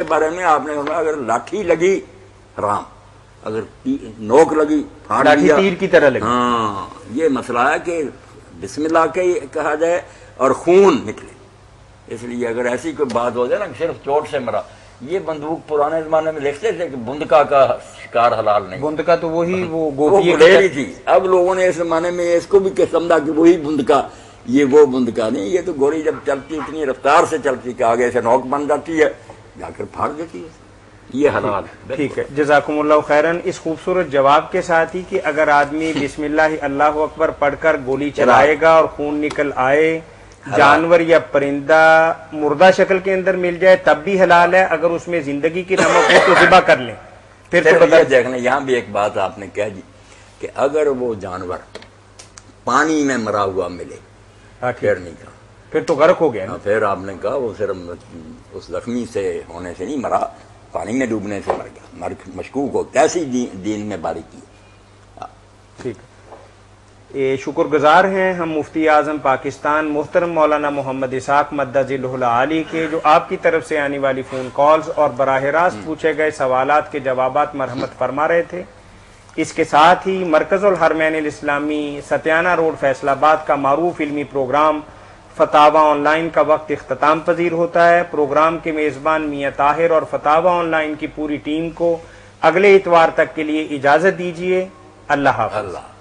के बारे में आपने अगर लाठी लगी हराम, अगर नोक लगी लाठी तीर की तरह लगी। हाँ, ये मसला है कि बिस्मिल्लाह के कहा जाए और खून निकले। इसलिए अगर ऐसी कोई बात हो जाए ना सिर्फ चोट से मरा, ये बंदूक पुराने जमाने में लिखते थे कि बुंदका का शिकार हलाल नहीं। बुंदका तो वही वो गोपी थी। अब लोगों ने इस जमाने में इसको भी समझा कि वही बुंदका, ये वो बुंदका नहीं, ये तो गोली जब चलती इतनी रफ्तार से चलती कि आगे से नोक बन जाती है, जाकर फाड़ देती है। ये हलाल है। ठीक है, जज़ाकुमुल्लाह खैरन। इस खूबसूरत जवाब के साथ ही कि अगर आदमी बिस्मिल्लाह अल्लाह अकबर पढ़कर गोली चलाएगा और खून निकल आए, जानवर या परिंदा मुर्दा शक्ल के अंदर मिल जाए तब भी हलाल है, अगर उसमें जिंदगी की नमक हो तो ज़िबा कर लें। फिर तो देखना, यहाँ भी एक बात आपने कह दी कि अगर वो जानवर पानी में मरा हुआ मिले नहीं का, फिर तो गर्क हो गया ना। फिर आपने कहा वो सिर्फ उस जख्मी से होने से नहीं मरा, पानी में डूबने से मर गया। मर्क मशकूक हो, कैसी दीन में बारीकी। ठीक, शुक्रगुजार हैं हम मुफ्ती आज़म पाकिस्तान मोहतरम मौलाना मोहम्मद इसाक मद्दज़िल्हुल आली के, जो आपकी तरफ से आने वाली फ़ोन कॉल्स और बराह रास्त पूछे गए सवालात के जवाबात मरहमत फरमा रहे थे। इसके साथ ही मरकज़ अल हरमैन अल इस्लामी सत्याना रोड फैसलाबाद का मारूफ इल्मी प्रोग्राम फतावा ऑनलाइन का वक्त इख्तिताम पजीर होता है। प्रोग्राम के मेज़बान मियाँ ताहिर और फतावा ऑनलाइन की पूरी टीम को अगले इतवार तक के लिए इजाज़त दीजिए। अल्लाह हाफ़िज़।